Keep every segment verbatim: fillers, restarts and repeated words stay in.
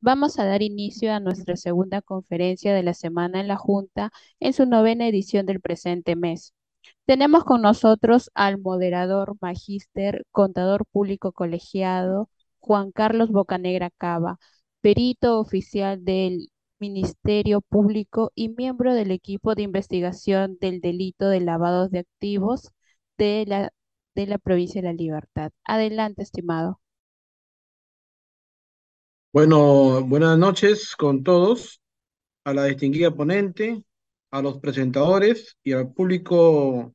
Vamos a dar inicio a nuestra segunda conferencia de la semana en la Junta en su novena edición del presente mes. Tenemos con nosotros al moderador, magíster, contador público colegiado, Juan Carlos Bocanegra Cava, perito oficial del Ministerio Público y miembro del equipo de investigación del delito de lavado de activos de la, de la provincia de La Libertad. Adelante, estimado. Bueno, buenas noches con todos, a la distinguida ponente, a los presentadores y al público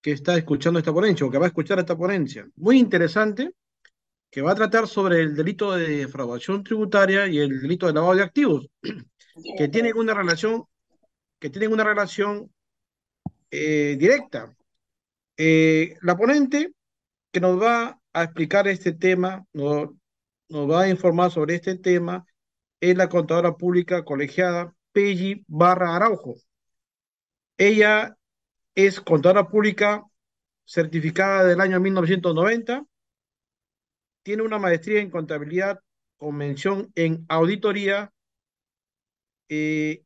que está escuchando esta ponencia o que va a escuchar esta ponencia. Muy interesante, que va a tratar sobre el delito de defraudación tributaria y el delito de lavado de activos, que tienen una relación, que tienen una relación eh, directa. Eh, la ponente que nos va a explicar este tema, nos nos va a informar sobre este tema, es la contadora pública colegiada Peggy Barra Araujo. Ella es contadora pública certificada del año mil novecientos noventa, tiene una maestría en contabilidad con mención en auditoría, eh,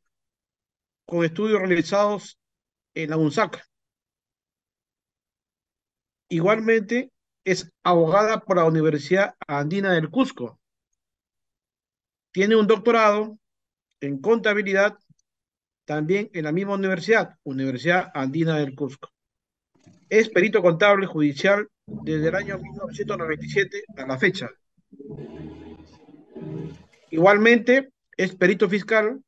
con estudios realizados en la UNSAC. Igualmente, es abogada por la Universidad Andina del Cusco. Tiene un doctorado en contabilidad también en la misma universidad, Universidad Andina del Cusco. Es perito contable judicial desde el año mil novecientos noventa y siete a la fecha. Igualmente, es perito fiscal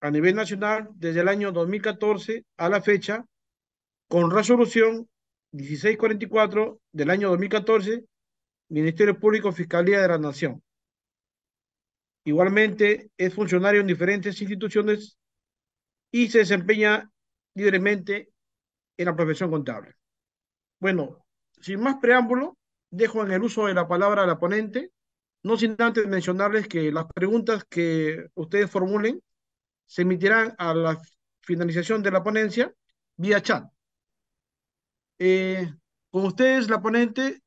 a nivel nacional desde el año dos mil catorce a la fecha, con resolución mil seiscientos cuarenta y cuatro del año dos mil catorce, Ministerio Público, Fiscalía de la Nación. Igualmente es funcionario en diferentes instituciones y se desempeña libremente en la profesión contable. Bueno, sin más preámbulo, dejo en el uso de la palabra a la ponente, no sin antes mencionarles que las preguntas que ustedes formulen se emitirán a la finalización de la ponencia vía chat. Eh, con ustedes la ponente,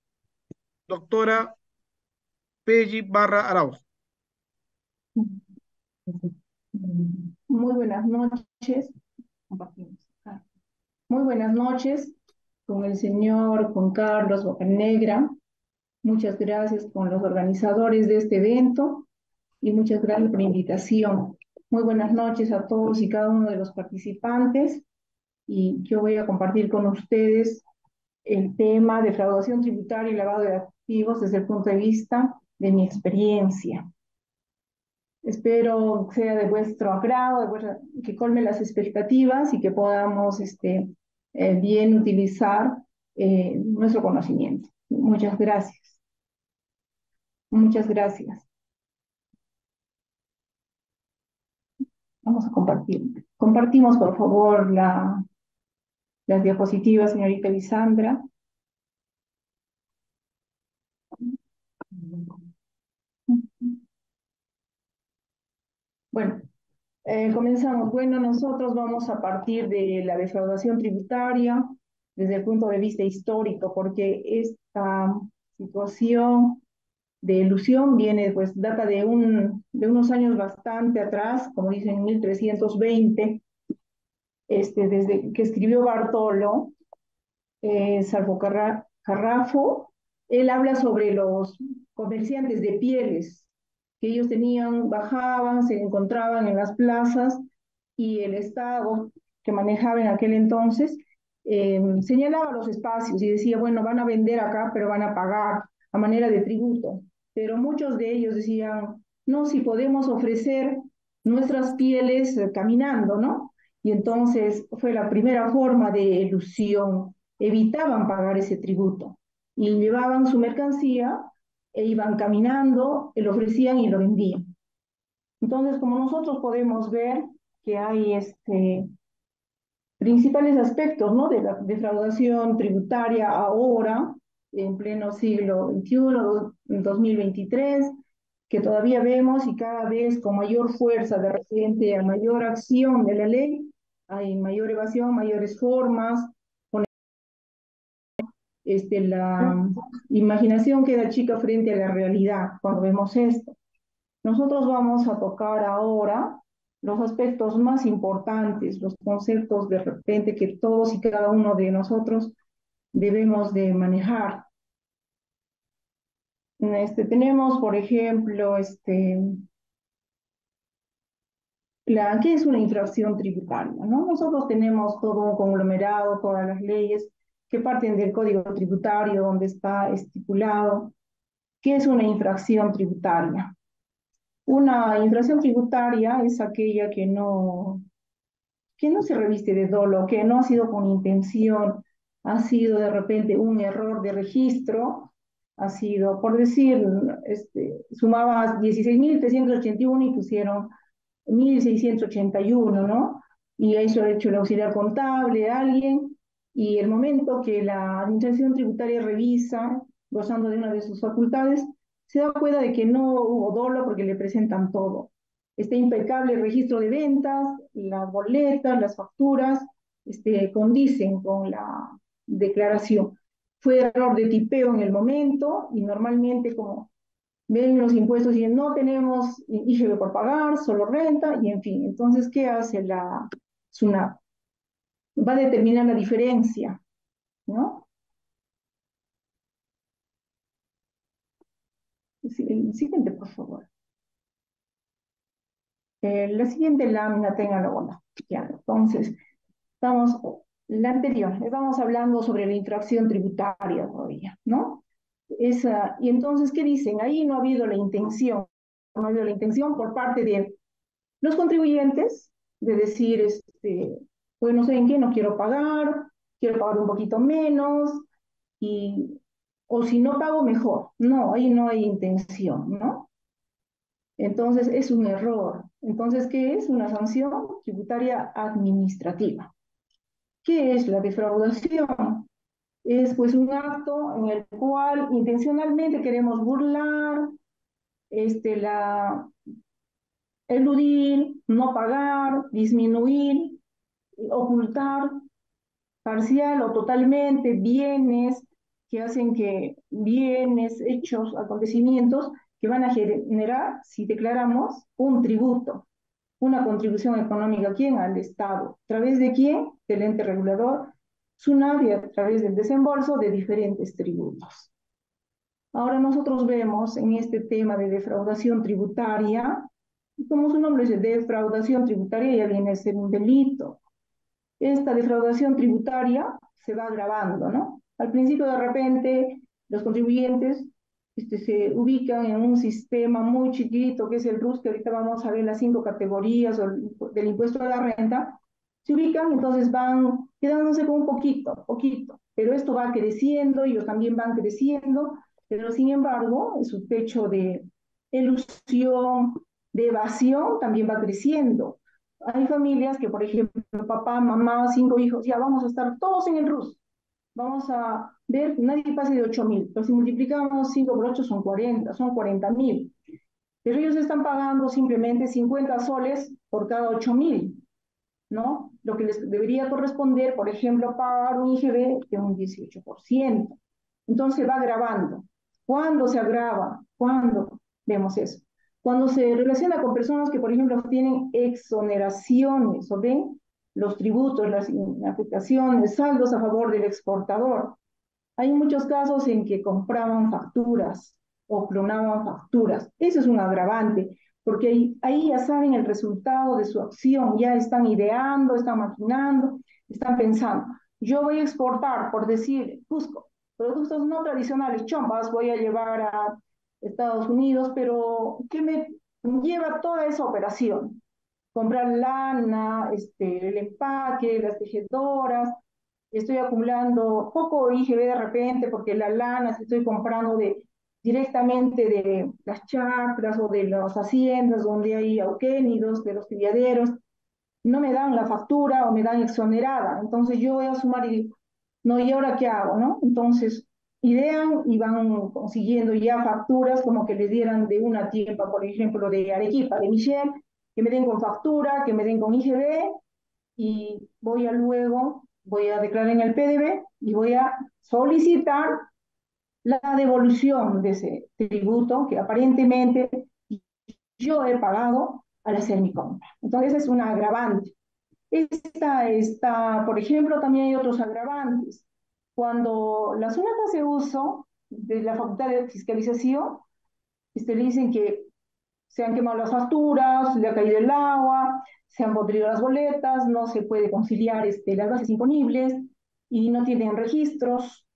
doctora Peggy Barra Araujo. Muy buenas noches. Muy buenas noches con el señor Juan Carlos Bocanegra. Muchas gracias con los organizadores de este evento y muchas gracias por la invitación. Muy buenas noches a todos y cada uno de los participantes. Y yo voy a compartir con ustedes el tema de defraudación tributaria y lavado de activos desde el punto de vista de mi experiencia. Espero que sea de vuestro agrado, de vuestra, que colme las expectativas y que podamos este, eh, bien utilizar eh, nuestro conocimiento. Muchas gracias. Muchas gracias. Vamos a compartir. Compartimos, por favor, la... las diapositivas, señorita Lisandra. Bueno, eh, comenzamos. Bueno, nosotros vamos a partir de la defraudación tributaria desde el punto de vista histórico, porque esta situación de elusión viene, pues, data de, un, de unos años bastante atrás, como dicen, en mil trescientos veinte. Este, desde que escribió Bartolo eh, Salvo Carrafo, él habla sobre los comerciantes de pieles, que ellos tenían, bajaban, se encontraban en las plazas, y el Estado que manejaba en aquel entonces eh, señalaba los espacios y decía, bueno, van a vender acá, pero van a pagar a manera de tributo. Pero muchos de ellos decían, no, si podemos ofrecer nuestras pieles eh, caminando, ¿no? Y entonces fue la primera forma de elusión. Evitaban pagar ese tributo y llevaban su mercancía e iban caminando, lo ofrecían y lo vendían. Entonces, como nosotros podemos ver que hay este, principales aspectos, ¿no?, de la defraudación tributaria ahora, en pleno siglo veintiuno, dos mil veintitrés, que todavía vemos y cada vez con mayor fuerza de repente a mayor acción de la ley, hay mayor evasión, mayores formas, este, la imaginación queda chica frente a la realidad cuando vemos esto. Nosotros vamos a tocar ahora los aspectos más importantes, los conceptos de repente que todos y cada uno de nosotros debemos de manejar. Este, tenemos, por ejemplo, este, la, ¿qué es una infracción tributaria? ¿No? Nosotros tenemos todo un conglomerado, todas las leyes que parten del Código Tributario, donde está estipulado qué es una infracción tributaria. Una infracción tributaria es aquella que no, que no se reviste de dolo, que no ha sido con intención, ha sido de repente un error de registro, ha sido, por decir, este, sumabas dieciséis mil trescientos ochenta y uno y pusieron mil seiscientos ochenta y uno, ¿no? Y eso ha hecho el auxiliar contable, alguien, y el momento que la administración tributaria revisa, gozando de una de sus facultades, se da cuenta de que no hubo dolo porque le presentan todo. Este impecable registro de ventas, las boletas, las facturas, este, condicen con la declaración. Fue error de tipeo en el momento y normalmente como ven los impuestos y no tenemos I G V por pagar, solo renta y en fin. Entonces, ¿qué hace la SUNAT? Va a determinar la diferencia, ¿no? El siguiente, por favor. Eh, la siguiente lámina, tenga la bola. Ya, entonces, estamos... La anterior, estábamos hablando sobre la infracción tributaria todavía, ¿no? Esa, y entonces, ¿qué dicen? Ahí no ha habido la intención, no ha habido la intención por parte de los contribuyentes de decir, este, pues no sé en qué, no quiero pagar, quiero pagar un poquito menos, y, o si no pago mejor. No, ahí no hay intención, ¿no? Entonces, es un error. Entonces, ¿qué es? Una sanción tributaria administrativa. ¿Qué es la defraudación? Es pues un acto en el cual intencionalmente queremos burlar, este, la, eludir, no pagar, disminuir, ocultar parcial o totalmente bienes que hacen que bienes, hechos, acontecimientos que van a generar, si declaramos, un tributo. Una contribución económica, ¿a quién? Al Estado. ¿A través de quién? Del ente regulador, SUNAT, y a través del desembolso de diferentes tributos. Ahora nosotros vemos en este tema de defraudación tributaria, como su nombre dice, defraudación tributaria ya viene a ser un delito. Esta defraudación tributaria se va agravando, ¿no? Al principio de repente los contribuyentes Este, se ubican en un sistema muy chiquito que es el R U S, que ahorita vamos a ver las cinco categorías del impuesto a la renta, se ubican, entonces van quedándose con un poquito, poquito, pero esto va creciendo, ellos también van creciendo, pero sin embargo, su techo de elusión, de evasión, también va creciendo. Hay familias que, por ejemplo, papá, mamá, cinco hijos, ya vamos a estar todos en el R U S, vamos a ver, nadie pase de ocho mil, pero si multiplicamos cinco por ocho son cuarenta, son cuarenta mil. Pero ellos están pagando simplemente cincuenta soles por cada ocho mil, ¿no? Lo que les debería corresponder, por ejemplo, pagar un I G V de un dieciocho por ciento. Entonces va agravando. ¿Cuándo se agrava? ¿Cuándo vemos eso? Cuando se relaciona con personas que, por ejemplo, tienen exoneraciones, ¿o ven? Los tributos, las afectaciones, saldos a favor del exportador. Hay muchos casos en que compraban facturas o clonaban facturas. Eso es un agravante, porque ahí, ahí ya saben el resultado de su acción, ya están ideando, están maquinando, están pensando. Yo voy a exportar, por decir, Cusco, productos no tradicionales, chompas, voy a llevar a Estados Unidos, pero ¿qué me lleva toda esa operación? Comprar lana, este, el empaque, las tejedoras. Estoy acumulando poco I G V de repente porque la lana se estoy comprando de, directamente de las chacras o de las haciendas donde hay auquénidos, de los criaderos, no me dan la factura o me dan exonerada. Entonces yo voy a sumar y digo, no, ¿y ahora qué hago? ¿No? Entonces idean y van consiguiendo ya facturas como que les dieran de una tiempa, por ejemplo, de Arequipa, de Michelle, que me den con factura, que me den con I G V y voy a luego... voy a declarar en el P D B y voy a solicitar la devolución de ese tributo que aparentemente yo he pagado al hacer mi compra. Entonces es un agravante. Esta está, por ejemplo, también hay otros agravantes. Cuando la SUNAT hace uso de la facultad de fiscalización, este, le dicen que se han quemado las facturas, le ha caído el agua, se han podrido las boletas, no se puede conciliar este, las bases imponibles y no tienen registros,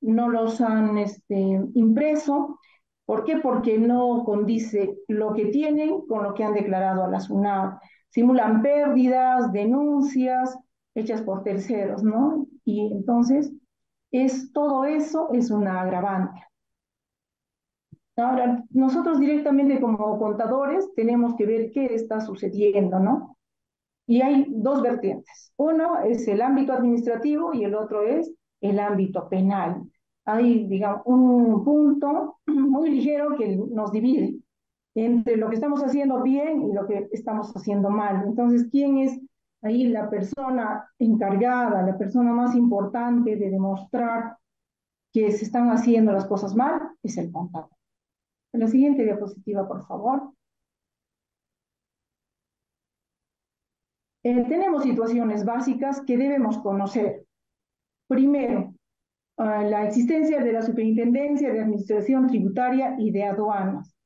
no los han este, impreso. ¿Por qué? Porque no condice lo que tienen con lo que han declarado a la SUNAT. Simulan pérdidas, denuncias hechas por terceros, ¿no? Y entonces, es, todo eso es una agravante. Ahora, nosotros directamente como contadores tenemos que ver qué está sucediendo, ¿no? Y hay dos vertientes. Uno es el ámbito administrativo y el otro es el ámbito penal. Hay, digamos, un punto muy ligero que nos divide entre lo que estamos haciendo bien y lo que estamos haciendo mal. Entonces, ¿quién es ahí la persona encargada, la persona más importante de demostrar que se están haciendo las cosas mal? Es el contador. La siguiente diapositiva, por favor. Eh, tenemos situaciones básicas que debemos conocer. Primero, eh, la existencia de la Superintendencia de Administración Tributaria y de Aduanas.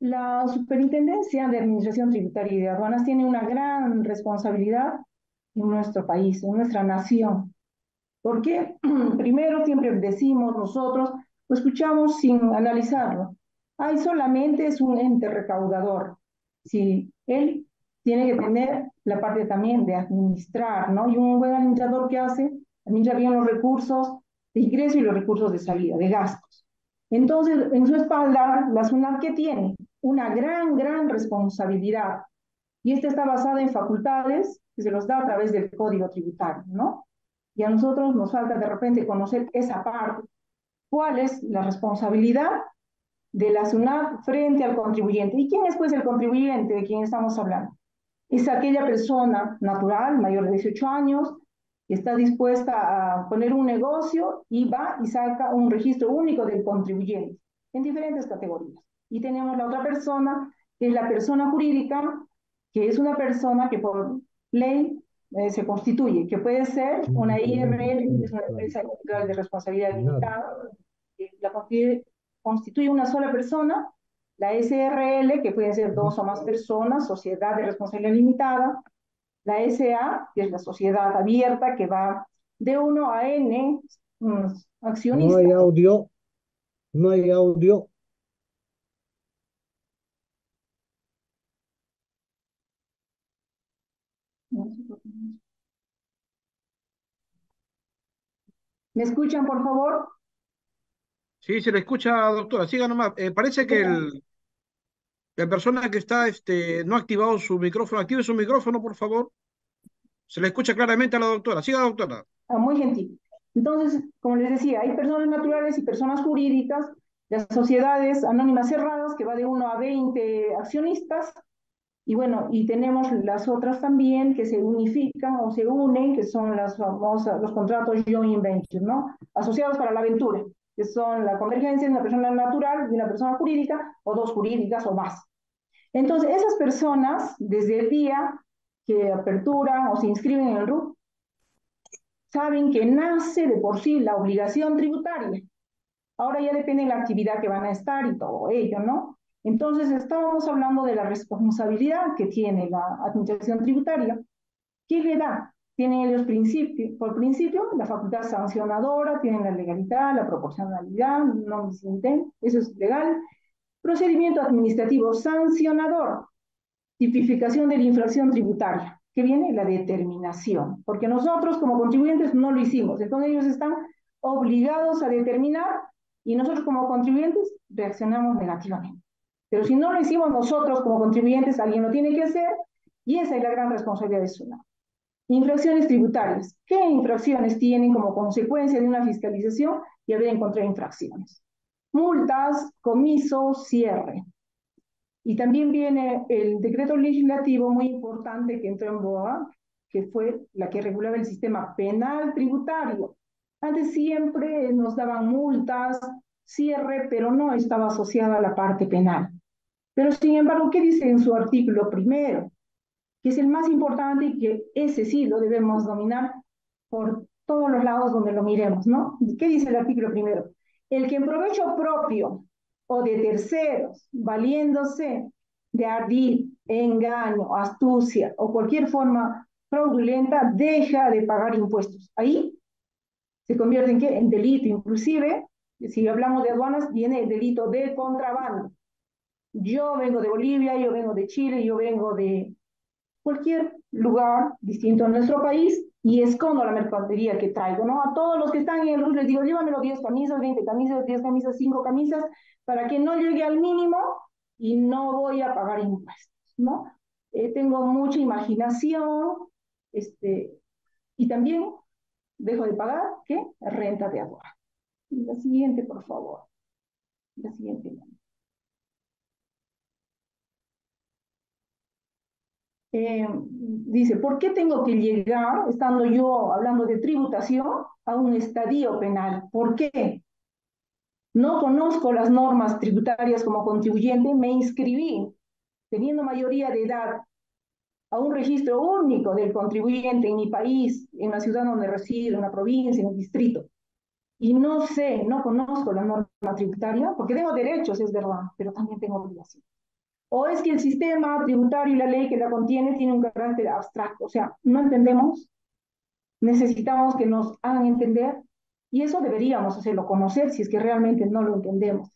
La Superintendencia de Administración Tributaria y de Aduanas tiene una gran responsabilidad en nuestro país, en nuestra nación. ¿Por qué? Primero, siempre decimos nosotros, lo escuchamos sin analizarlo. Ahí solamente es un ente recaudador. Sí, él tiene que tener la parte también de administrar, ¿no? Y un buen administrador que hace, administra bien los recursos de ingreso y los recursos de salida, de gastos. Entonces, en su espalda, la SUNAT, ¿qué tiene? Una gran, gran responsabilidad. Y esta está basada en facultades que se los da a través del Código Tributario, ¿no? Y a nosotros nos falta de repente conocer esa parte. ¿Cuál es la responsabilidad de la SUNAT frente al contribuyente? ¿Y quién es, pues, el contribuyente de quien estamos hablando? Es aquella persona natural, mayor de dieciocho años, que está dispuesta a poner un negocio y va y saca un registro único del contribuyente en diferentes categorías. Y tenemos la otra persona, que es la persona jurídica, que es una persona que por ley eh, se constituye, que puede ser una I R L, que es una empresa individual de responsabilidad limitada, que la constituye, constituye una sola persona, la S R L, que pueden ser dos o más personas, sociedad de responsabilidad limitada, la S A, que es la sociedad abierta, que va de uno a ene accionistas. No hay audio. No hay audio. ¿Me escuchan, por favor? Sí, se le escucha, doctora. Siga nomás. Eh, parece que el, la persona que está este, no ha activado su micrófono. Active su micrófono, por favor. Se le escucha claramente a la doctora. Siga, doctora. Ah, muy gentil. Entonces, como les decía, hay personas naturales y personas jurídicas, las sociedades anónimas cerradas, que va de uno a veinte accionistas, y bueno, y tenemos las otras también que se unifican o se unen, que son las famosas, los contratos joint venture, ¿no? Asociados para la aventura, que son la convergencia de una persona natural y una persona jurídica, o dos jurídicas o más. Entonces, esas personas, desde el día que aperturan o se inscriben en el R U S, saben que nace de por sí la obligación tributaria. Ahora ya depende de la actividad que van a estar y todo ello, ¿no? Entonces, estábamos hablando de la responsabilidad que tiene la administración tributaria. ¿Qué le da? Tienen ellos principios. Por principio, la facultad sancionadora, tienen la legalidad, la proporcionalidad, no incidente, eso es legal. Procedimiento administrativo sancionador, tipificación de la infracción tributaria, que viene la determinación, porque nosotros como contribuyentes no lo hicimos, entonces ellos están obligados a determinar y nosotros como contribuyentes reaccionamos negativamente. Pero si no lo hicimos nosotros como contribuyentes, alguien lo tiene que hacer y esa es la gran responsabilidad de SUNAT. Infracciones tributarias. ¿Qué infracciones tienen como consecuencia de una fiscalización y haber encontrado infracciones? Multas, comiso, cierre. Y también viene el decreto legislativo muy importante que entró en boga, que fue la que regulaba el sistema penal tributario. Antes siempre nos daban multas, cierre, pero no estaba asociada a la parte penal. Pero sin embargo, ¿qué dice en su artículo primero? Que es el más importante y que ese sí lo debemos dominar por todos los lados donde lo miremos, ¿no? ¿Qué dice el artículo primero? El que en provecho propio o de terceros, valiéndose de ardid, engaño, astucia o cualquier forma fraudulenta, deja de pagar impuestos. Ahí se convierte en, ¿qué? En delito. Inclusive, si hablamos de aduanas, viene el delito de contrabando. Yo vengo de Bolivia, yo vengo de Chile, yo vengo de cualquier lugar distinto a nuestro país y escondo la mercadería que traigo, ¿no? A todos los que están en el R U S les digo, llévamelo diez camisas, veinte camisas, diez camisas, cinco camisas, para que no llegue al mínimo y no voy a pagar impuestos, ¿no? Eh, tengo mucha imaginación, este, y también dejo de pagar, ¿qué? Renta de aduana. La siguiente, por favor. La siguiente. Eh, dice, ¿por qué tengo que llegar, estando yo hablando de tributación, a un estadio penal? ¿Por qué? No conozco las normas tributarias como contribuyente, me inscribí, teniendo mayoría de edad, a un registro único del contribuyente en mi país, en la ciudad donde resido, en la provincia, en el distrito. Y no sé, no conozco la norma tributaria, porque tengo derechos, es verdad, pero también tengo obligaciones. ¿O es que el sistema tributario y la ley que la contiene tiene un carácter abstracto? O sea, no entendemos, necesitamos que nos hagan entender, y eso deberíamos hacerlo conocer si es que realmente no lo entendemos.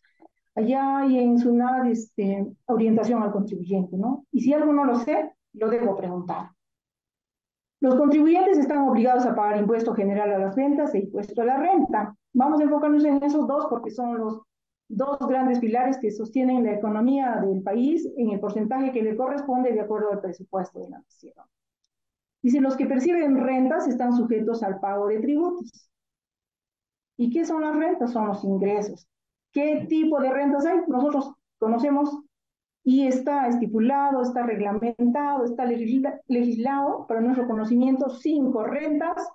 Allá hay en SUNAT este, orientación al contribuyente, ¿no? Y si algo no lo sé, lo debo preguntar. Los contribuyentes están obligados a pagar impuesto general a las ventas e impuesto a la renta. Vamos a enfocarnos en esos dos porque son los dos grandes pilares que sostienen la economía del país en el porcentaje que le corresponde de acuerdo al presupuesto de la nación. Dice, los que perciben rentas están sujetos al pago de tributos. ¿Y qué son las rentas? Son los ingresos. ¿Qué tipo de rentas hay? Nosotros conocemos y está estipulado, está reglamentado, está legislado para nuestro conocimiento cinco rentas.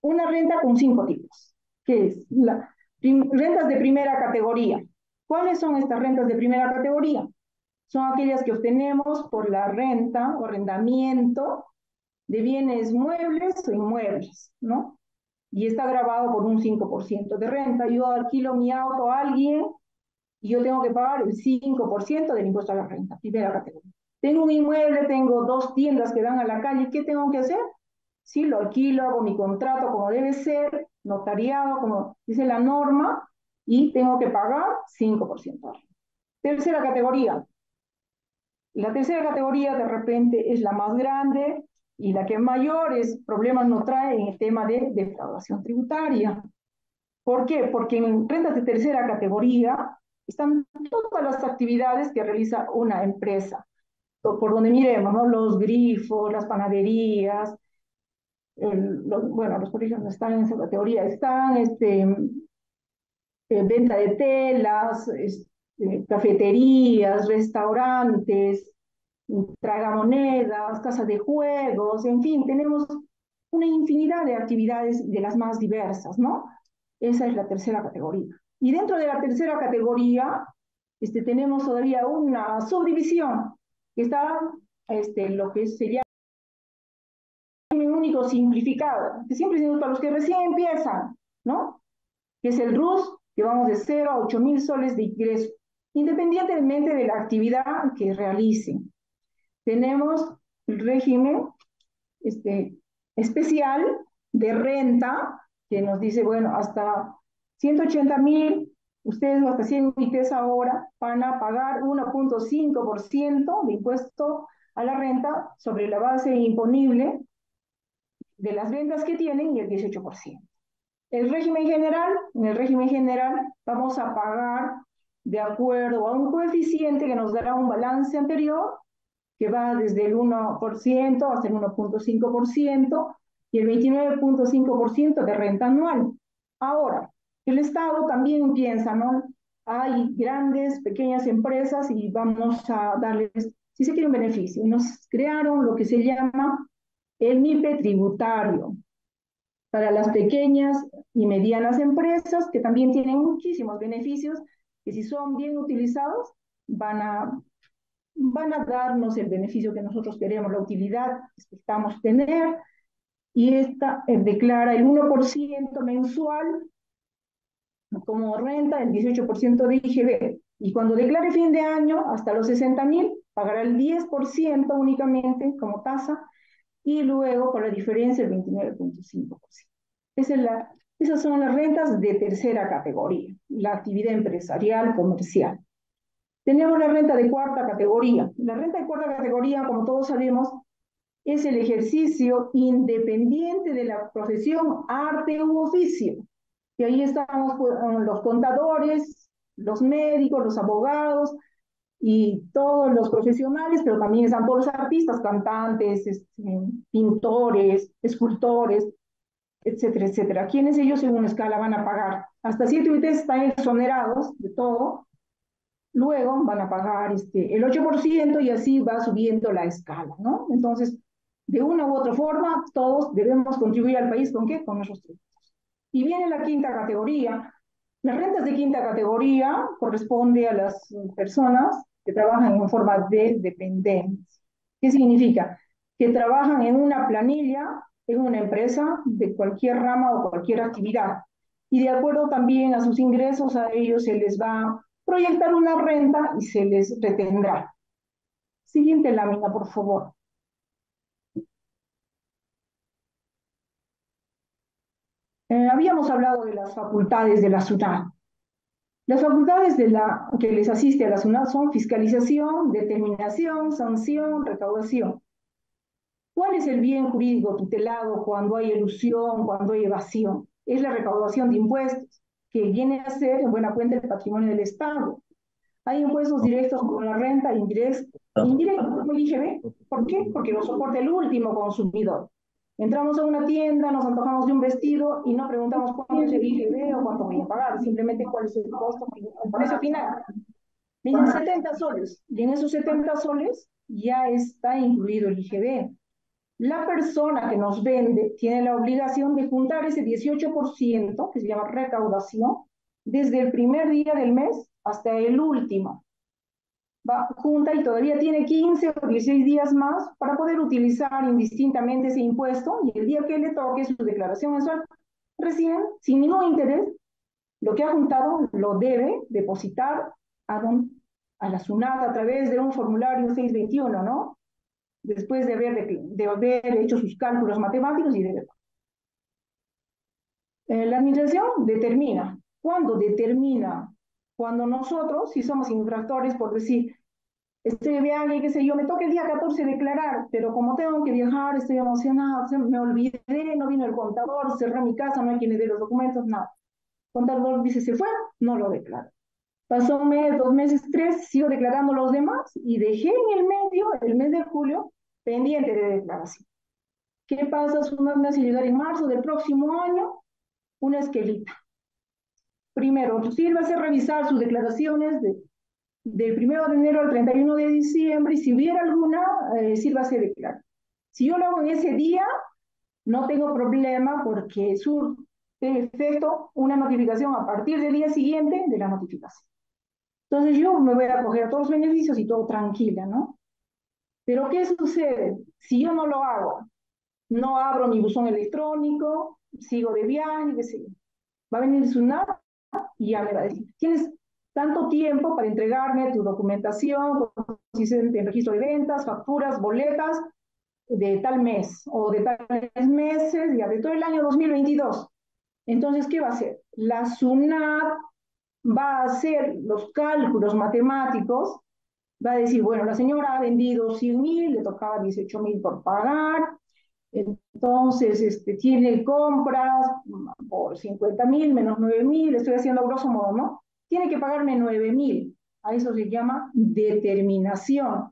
Una renta con cinco tipos, que es la... rentas de primera categoría. ¿Cuáles son estas rentas de primera categoría? Son aquellas que obtenemos por la renta o arrendamiento de bienes muebles o inmuebles, ¿no? Y está grabado por un cinco por ciento de renta. Yo alquilo mi auto a alguien y yo tengo que pagar el cinco por ciento del impuesto a la renta, primera categoría. Tengo un inmueble, tengo dos tiendas que dan a la calle, ¿qué tengo que hacer? Sí, lo alquilo, hago mi contrato como debe ser, notariado, como dice la norma, y tengo que pagar cinco por ciento. Tercera categoría. La tercera categoría de repente es la más grande y la que mayores problemas nos trae en el tema de defraudación tributaria. ¿Por qué? Porque en rentas de tercera categoría están todas las actividades que realiza una empresa. Por donde miremos, ¿no? Los grifos, las panaderías, El, lo, bueno, los colegios no están en esa categoría, están este, eh, venta de telas, este, cafeterías, restaurantes, tragamonedas, casas de juegos, en fin, tenemos una infinidad de actividades de las más diversas, ¿no? Esa es la tercera categoría. Y dentro de la tercera categoría este, tenemos todavía una subdivisión, que está este, lo que se llama único simplificado, que siempre es para los que recién empiezan, ¿no? Que es el R U S, que vamos de cero a ocho mil soles de ingreso, independientemente de la actividad que realicen. Tenemos el régimen este, especial de renta, que nos dice, bueno, hasta ciento ochenta mil, ustedes hasta cien U I Tes ahora van a pagar uno punto cinco por ciento de impuesto a la renta sobre la base imponible de las ventas que tienen y el dieciocho por ciento. El régimen general, en el régimen general vamos a pagar de acuerdo a un coeficiente que nos dará un balance anterior, que va desde el uno por ciento hasta el uno punto cinco por ciento y el veintinueve punto cinco por ciento de renta anual. Ahora, el Estado también piensa, ¿no? Hay grandes, pequeñas empresas y vamos a darles, si se quiere, un beneficio. Nos crearon lo que se llama el MIPE tributario para las pequeñas y medianas empresas que también tienen muchísimos beneficios que si son bien utilizados van a, van a darnos el beneficio que nosotros queremos, la utilidad que esperamos tener, y esta eh, declara el uno por ciento mensual como renta, el dieciocho por ciento de I G V, y cuando declare fin de año, hasta los sesenta mil, pagará el diez por ciento únicamente como tasa, y luego por la diferencia el veintinueve punto cinco por ciento. Esa es la, esas son las rentas de tercera categoría, la actividad empresarial, comercial. Tenemos la renta de cuarta categoría. La renta de cuarta categoría, como todos sabemos, es el ejercicio independiente de la profesión, arte u oficio. Y ahí estamos los contadores, los médicos, los abogados y todos los profesionales, pero también están todos los artistas, cantantes, este, pintores, escultores, etcétera, etcétera. ¿Quiénes ellos en una escala van a pagar? Hasta siete U I T están exonerados de todo. Luego van a pagar este, el ocho por ciento y así va subiendo la escala, ¿no? Entonces, de una u otra forma, todos debemos contribuir al país, ¿con qué? Con nuestros tributos. Y viene la quinta categoría. Las rentas de quinta categoría corresponde a las personas que trabajan en forma de dependencia. ¿Qué significa? Que trabajan en una planilla, en una empresa de cualquier rama o cualquier actividad. Y de acuerdo también a sus ingresos, a ellos se les va a proyectar una renta y se les retendrá. Siguiente lámina, por favor. Eh, habíamos hablado de las facultades de la SUNAT. Las facultades de la, que les asiste a la SUNAT son fiscalización, determinación, sanción, recaudación. ¿Cuál es el bien jurídico tutelado cuando hay elusión, cuando hay evasión? Es la recaudación de impuestos, que viene a ser, en buena cuenta, el patrimonio del Estado. Hay impuestos directos como la renta, indirectos, como el I G V. ¿Por qué? Porque lo soporta el último consumidor. Entramos a una tienda, nos antojamos de un vestido y no preguntamos cuánto es el I G V o cuánto voy a pagar, simplemente cuál es el costo, el precio final. Vienen setenta soles, y en esos setenta soles ya está incluido el I G V. La persona que nos vende tiene la obligación de juntar ese dieciocho por ciento, que se llama recaudación, desde el primer día del mes hasta el último. Va junta y todavía tiene quince o dieciséis días más para poder utilizar indistintamente ese impuesto, y el día que le toque su declaración mensual, recién, sin ningún interés, lo que ha juntado lo debe depositar a, don, a la SUNAT a través de un formulario seiscientos veintiuno, ¿no? Después de haber, de, de haber hecho sus cálculos matemáticos y de... Eh, la administración determina. ¿Cuándo determina? Cuando nosotros, si somos infractores, por decir, este viaje, qué sé yo, me toca el día catorce declarar, pero como tengo que viajar, estoy emocionado, me olvidé, no vino el contador, cerré mi casa, no hay quien le dé los documentos, nada. El contador dice, se fue, no lo declaro. Pasó un mes, dos meses, tres, sigo declarando los demás y dejé en el medio, el mes de julio, pendiente de declaración. ¿Qué pasa? Una vez al llegar en marzo del próximo año, una esquelita. Primero, sírvase revisar sus declaraciones de, del primero de enero al treinta y uno de diciembre, y si hubiera alguna, eh, sírvase declarar. Si yo lo hago en ese día, no tengo problema porque surge efecto una notificación a partir del día siguiente de la notificación. Entonces yo me voy a coger todos los beneficios y todo tranquila, ¿no? Pero ¿qué sucede? Si yo no lo hago, no abro mi buzón electrónico, sigo de viaje, qué sé yo. Va a venir SUNAT y ya me va a decir, tienes tanto tiempo para entregarme tu documentación, el registro de ventas, facturas, boletas, de tal mes, o de tales meses, ya de todo el año dos mil veintidós. Entonces, ¿qué va a hacer? La SUNAT va a hacer los cálculos matemáticos, va a decir, bueno, la señora ha vendido cien mil, le tocaba dieciocho mil por pagar, entonces este, tiene compras por cincuenta mil menos nueve mil, estoy haciendo grosso modo, ¿no? Tiene que pagarme nueve mil, a eso se llama determinación,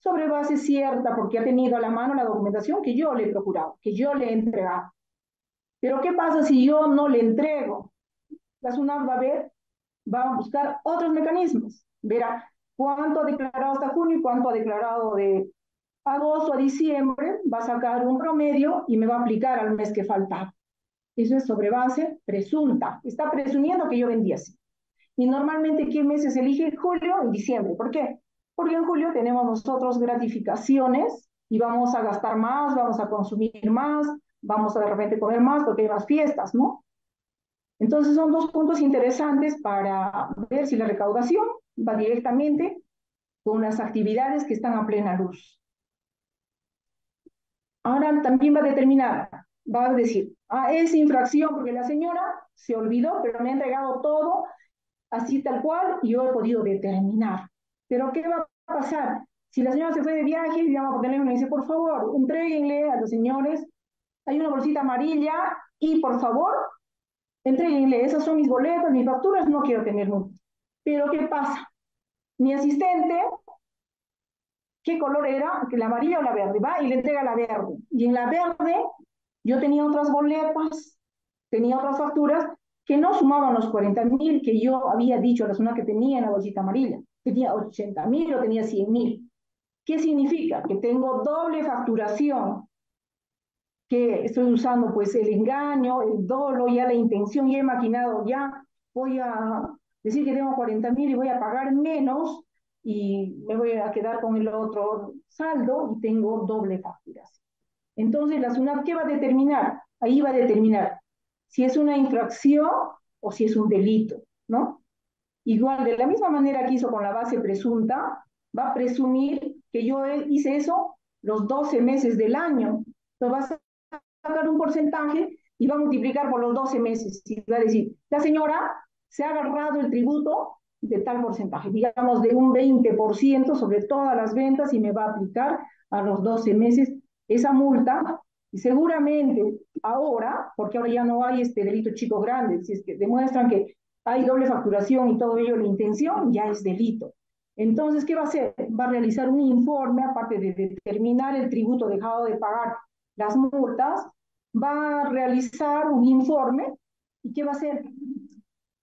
sobre base cierta, porque ha tenido a la mano la documentación que yo le he procurado, que yo le he entregado. Pero ¿qué pasa si yo no le entrego? La SUNAT va a ver, va a buscar otros mecanismos, verá cuánto ha declarado hasta junio y cuánto ha declarado de agosto a diciembre, va a sacar un promedio y me va a aplicar al mes que faltaba. Eso es sobre base presunta. Está presumiendo que yo vendí así. Y normalmente, ¿qué meses elige? Julio y diciembre. ¿Por qué? Porque en julio tenemos nosotros gratificaciones y vamos a gastar más, vamos a consumir más, vamos a de repente comer más porque hay más fiestas, ¿no? Entonces son dos puntos interesantes para ver si la recaudación va directamente con las actividades que están a plena luz. Ahora también va a determinar, va a decir, ah, es infracción porque la señora se olvidó, pero me ha entregado todo, así tal cual, y yo he podido determinar. Pero ¿qué va a pasar? Si la señora se fue de viaje, llama por teléfono y dice, por favor, entréguenle a los señores, hay una bolsita amarilla, y por favor, entréguenle, esas son mis boletas, mis facturas, no quiero tener multa. Pero ¿qué pasa? Mi asistente, ¿qué color era? ¿La amarilla o la verde? Va y le entrega la verde. Y en la verde, yo tenía otras boletas, tenía otras facturas que no sumaban los cuarenta mil que yo había dicho a la persona que tenía en la bolsita amarilla. Tenía ochenta mil o tenía cien mil. ¿Qué significa? Que tengo doble facturación, que estoy usando pues el engaño, el dolo, ya la intención, ya he maquinado, ya voy a decir que tengo cuarenta mil y voy a pagar menos y me voy a quedar con el otro saldo y tengo doble facturación. Entonces, la SUNAT, ¿qué va a determinar? Ahí va a determinar si es una infracción o si es un delito, ¿no? Igual, de la misma manera que hizo con la base presunta, va a presumir que yo hice eso los doce meses del año. Entonces, va a sacar un porcentaje y va a multiplicar por los doce meses. Y va a decir, la señora se ha agarrado el tributo de tal porcentaje, digamos de un veinte por ciento sobre todas las ventas y me va a aplicar a los doce meses esa multa y seguramente ahora, porque ahora ya no hay este delito chico grande, si es que demuestran que hay doble facturación y todo ello, la intención ya es delito. Entonces, ¿qué va a hacer? Va a realizar un informe, aparte de determinar el tributo dejado de pagar las multas, va a realizar un informe y ¿qué va a hacer?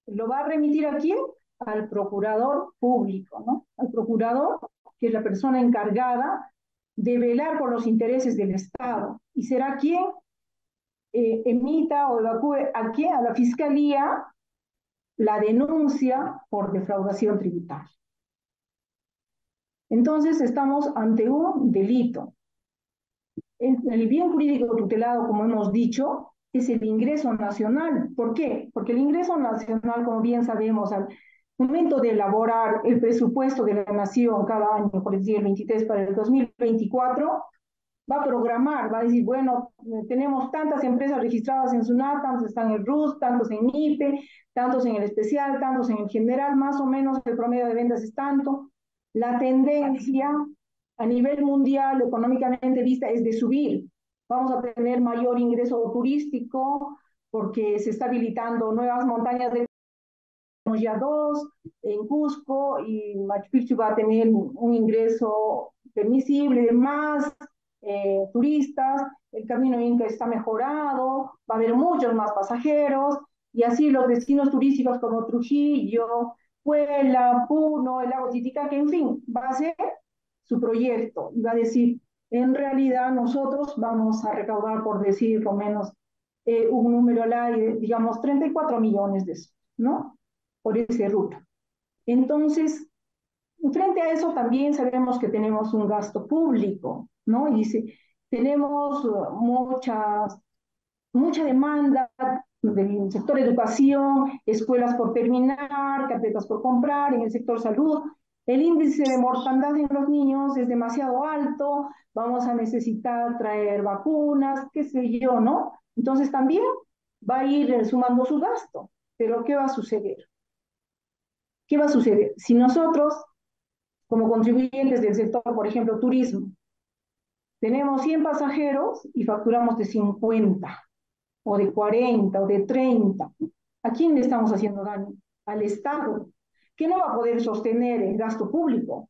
Lo va a remitir ¿a quién? Al procurador público, ¿no? Al procurador, que es la persona encargada de velar por los intereses del Estado. Y será quien eh, emita o evacúe a, quién? a la Fiscalía la denuncia por defraudación tributaria. Entonces, estamos ante un delito. El, el bien jurídico tutelado, como hemos dicho, es el ingreso nacional. ¿Por qué? Porque el ingreso nacional, como bien sabemos, al momento de elaborar el presupuesto de la nación cada año, por decir el veintitrés para el dos mil veinticuatro, va a programar, va a decir, bueno, tenemos tantas empresas registradas en SUNAT, tantos están en el R U S, tantos en MIPE, tantos en el especial, tantos en el general, más o menos el promedio de ventas es tanto. La tendencia a nivel mundial, económicamente vista, es de subir. Vamos a tener mayor ingreso turístico porque se está habilitando nuevas montañas de ya dos, en Cusco, y Machu Picchu va a tener un ingreso permisible de más eh, turistas, el camino Inca está mejorado, va a haber muchos más pasajeros, y así los destinos turísticos como Trujillo, Puebla, Puno, el lago Titicaca, en fin, va a ser su proyecto, y va a decir, en realidad nosotros vamos a recaudar, por decir lo menos, eh, un número al aire, digamos, treinta y cuatro millones de eso, ¿no? Por esa ruta. Entonces, frente a eso también sabemos que tenemos un gasto público, ¿no? Y si tenemos muchas, mucha demanda del sector educación, escuelas por terminar, carpetas por comprar, en el sector salud, el índice de mortandad en los niños es demasiado alto, vamos a necesitar traer vacunas, qué sé yo, ¿no? Entonces también va a ir sumando su gasto, pero ¿qué va a suceder? ¿Qué va a suceder? Si nosotros, como contribuyentes del sector, por ejemplo, turismo, tenemos cien pasajeros y facturamos de cincuenta, o de cuarenta, o de treinta, ¿a quién le estamos haciendo daño? Al Estado, que no va a poder sostener el gasto público,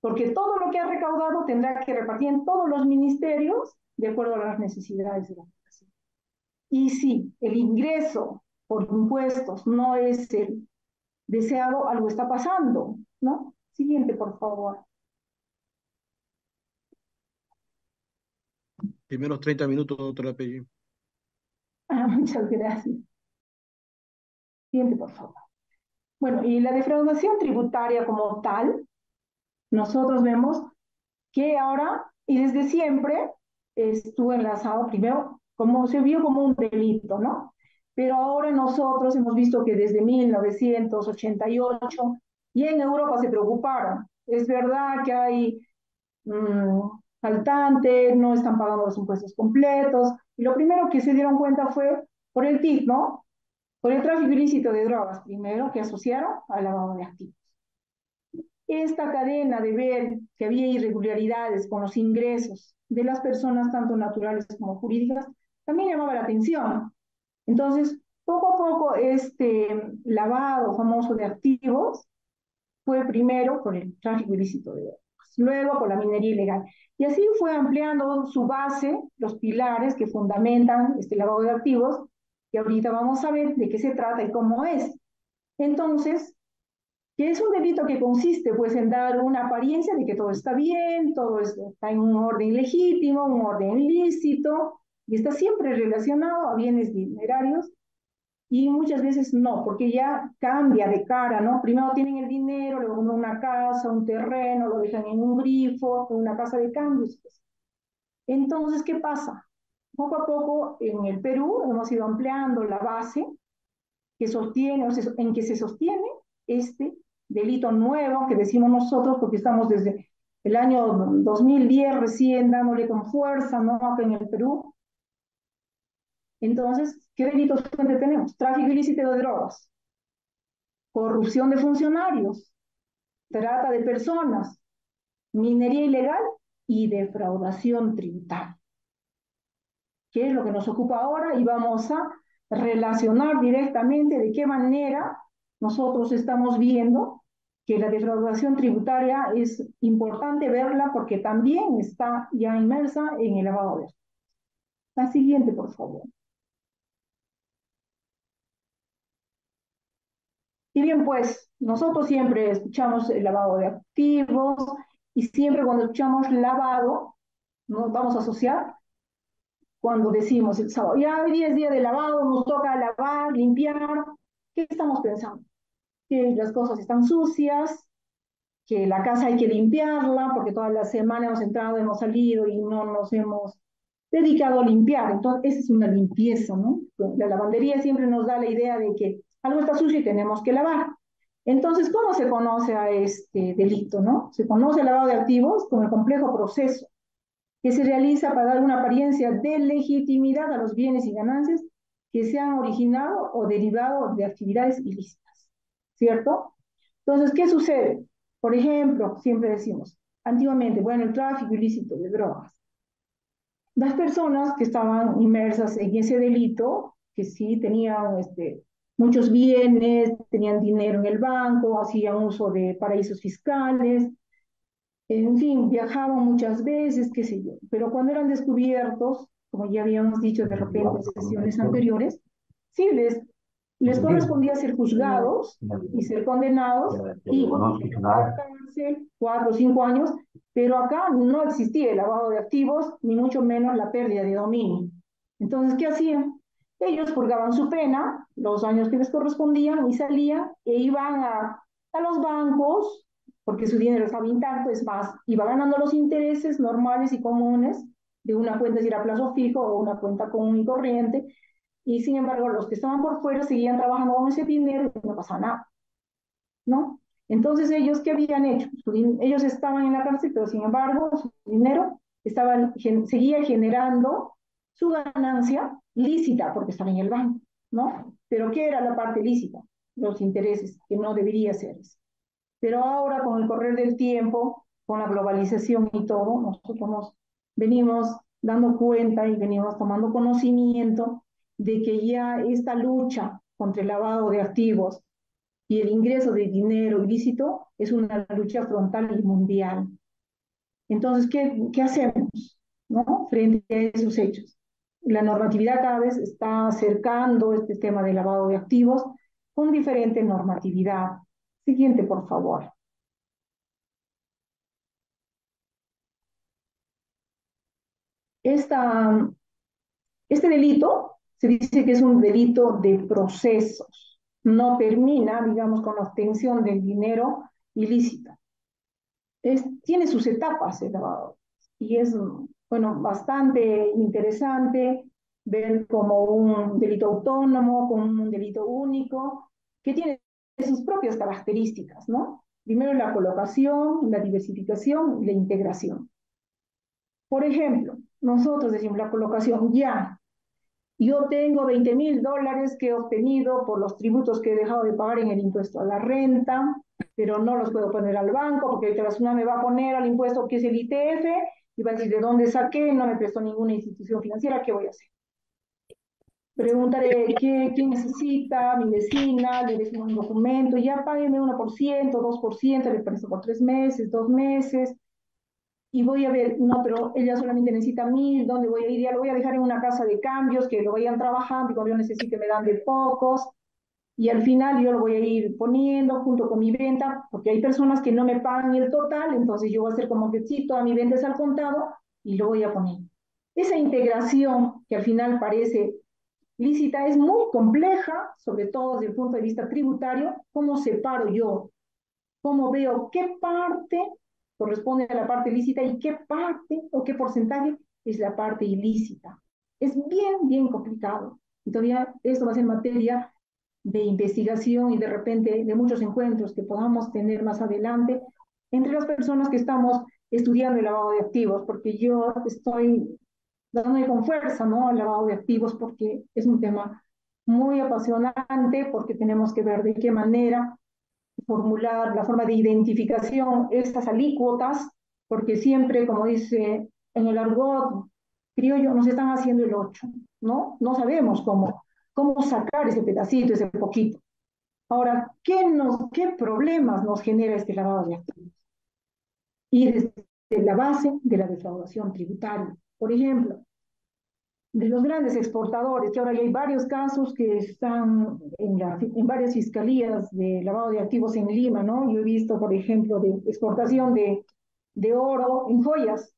porque todo lo que ha recaudado tendrá que repartir en todos los ministerios de acuerdo a las necesidades de la población. Y si el ingreso por impuestos no es el deseado, algo está pasando, ¿no? Siguiente, por favor. Primeros treinta minutos, doctora Peggy. Ah, muchas gracias. Siguiente, por favor. Bueno, y la defraudación tributaria como tal, nosotros vemos que ahora y desde siempre estuvo enlazado primero, como se vio como un delito, ¿no? Pero ahora nosotros hemos visto que desde mil novecientos ochenta y ocho y en Europa se preocuparon. Es verdad que hay mmm, faltantes, no están pagando los impuestos completos, y lo primero que se dieron cuenta fue por el T I C, ¿no? Por el tráfico ilícito de drogas, primero, que asociaron al lavado de activos. Esta cadena de ver que había irregularidades con los ingresos de las personas, tanto naturales como jurídicas, también llamaba la atención. Entonces, poco a poco, este lavado famoso de activos fue primero por el tráfico ilícito de drogas, luego por la minería ilegal. Y así fue ampliando su base, los pilares que fundamentan este lavado de activos, y ahorita vamos a ver de qué se trata y cómo es. Entonces, que es un delito que consiste pues en dar una apariencia de que todo está bien, todo está en un orden legítimo, un orden lícito, y está siempre relacionado a bienes dinerarios, y muchas veces no, porque ya cambia de cara, ¿no? Primero tienen el dinero, luego una casa, un terreno, lo dejan en un grifo, en una casa de cambios. Pues. Entonces, ¿qué pasa? Poco a poco en el Perú hemos ido ampliando la base que sostiene, o sea, en que se sostiene este delito nuevo que decimos nosotros, porque estamos desde el año dos mil diez recién dándole con fuerza, ¿no?, acá en el Perú. Entonces, ¿qué delitos tenemos? Tráfico ilícito de drogas, corrupción de funcionarios, trata de personas, minería ilegal y defraudación tributaria, que es lo que nos ocupa ahora, y vamos a relacionar directamente de qué manera nosotros estamos viendo que la defraudación tributaria es importante verla porque también está ya inmersa en el lavado de activos. La siguiente, por favor. Y bien, pues, nosotros siempre escuchamos el lavado de activos y siempre cuando escuchamos lavado, nos vamos a asociar cuando decimos el sábado, ya hoy día es día de lavado, nos toca lavar, limpiar. ¿Qué estamos pensando? Que las cosas están sucias, que la casa hay que limpiarla, porque toda la semana hemos entrado, hemos salido y no nos hemos dedicado a limpiar. Entonces, esa es una limpieza, ¿no? La lavandería siempre nos da la idea de que algo está sucio y tenemos que lavar. Entonces, ¿cómo se conoce a este delito, no? Se conoce el lavado de activos como el complejo proceso que se realiza para dar una apariencia de legitimidad a los bienes y ganancias que se han originado o derivado de actividades ilícitas, ¿cierto? Entonces, ¿qué sucede? Por ejemplo, siempre decimos, antiguamente, bueno, el tráfico ilícito de drogas. Las personas que estaban inmersas en ese delito, que sí tenían este, muchos bienes, tenían dinero en el banco, hacían uso de paraísos fiscales, en fin, viajaban muchas veces, qué sé yo, pero cuando eran descubiertos, como ya habíamos dicho de repente en sesiones anteriores, sí, les, les correspondía ser juzgados y ser condenados y a cárcel cuatro o cinco años, pero acá no existía el lavado de activos, ni mucho menos la pérdida de dominio. Entonces, ¿qué hacían? Ellos purgaban su pena, los años que les correspondían, y salían e iban a, a los bancos, porque su dinero estaba intacto, es más, iba ganando los intereses normales y comunes de una cuenta, si era plazo fijo o una cuenta común y corriente, y sin embargo los que estaban por fuera seguían trabajando con ese dinero y no pasaba nada, ¿no? Entonces ellos, ¿qué habían hecho? Ellos estaban en la cárcel, pero sin embargo su dinero estaba, seguía generando su ganancia lícita, porque estaba en el banco, ¿no? Pero ¿qué era la parte lícita? Los intereses, que no debería ser eso. Pero ahora, con el correr del tiempo, con la globalización y todo, nosotros nos venimos dando cuenta y venimos tomando conocimiento de que ya esta lucha contra el lavado de activos y el ingreso de dinero ilícito es una lucha frontal y mundial. Entonces, ¿qué, qué hacemos, ¿no?, frente a esos hechos? La normatividad cada vez está acercando este tema del lavado de activos con diferente normatividad. Siguiente, por favor. Esta, este delito se dice que es un delito de procesos, no termina, digamos, con la obtención del dinero ilícita. Es, tiene sus etapas el lavado, y es, bueno, bastante interesante ver como un delito autónomo, como un delito único, que tiene sus propias características, ¿no? Primero la colocación, la diversificación y la integración. Por ejemplo, nosotros decimos la colocación ya. Yo tengo veinte mil dólares que he obtenido por los tributos que he dejado de pagar en el impuesto a la renta, pero no los puedo poner al banco porque ahorita la SUNAT me va a poner al impuesto que es el I T F y va a decir de dónde saqué, no me prestó ninguna institución financiera, ¿qué voy a hacer? Preguntaré qué, qué necesita mi vecina, le decimos un documento, ya págueme uno por ciento, dos por ciento, le presto por tres meses, dos meses, y voy a ver, no, pero ella solamente necesita mil, ¿dónde voy a ir? Ya lo voy a dejar en una casa de cambios, que lo vayan trabajando, y cuando yo necesite me dan de pocos, y al final yo lo voy a ir poniendo junto con mi venta, porque hay personas que no me pagan el total, entonces yo voy a hacer como que sí, toda mi venta es al contado, y lo voy a poner. Esa integración, que al final parece lícita, es muy compleja, sobre todo desde el punto de vista tributario, cómo separo yo, cómo veo qué parte corresponde a la parte lícita y qué parte o qué porcentaje es la parte ilícita. Es bien, bien complicado. Y todavía esto va a ser materia de investigación y de repente de muchos encuentros que podamos tener más adelante entre las personas que estamos estudiando el lavado de activos, porque yo estoy dándole con fuerza, ¿no?, al lavado de activos, porque es un tema muy apasionante, porque tenemos que ver de qué manera formular la forma de identificación estas alícuotas, porque siempre, como dice en el argot criollo, nos están haciendo el ocho, ¿no? No sabemos cómo, cómo sacar ese pedacito, ese poquito. Ahora, ¿qué, nos, ¿qué problemas nos genera este lavado de activos? Y desde la base de la defraudación tributaria. Por ejemplo, de los grandes exportadores, que ahora ya hay varios casos que están en, la, en varias fiscalías de lavado de activos en Lima, ¿no? Yo he visto, por ejemplo, de exportación de, de oro en joyas,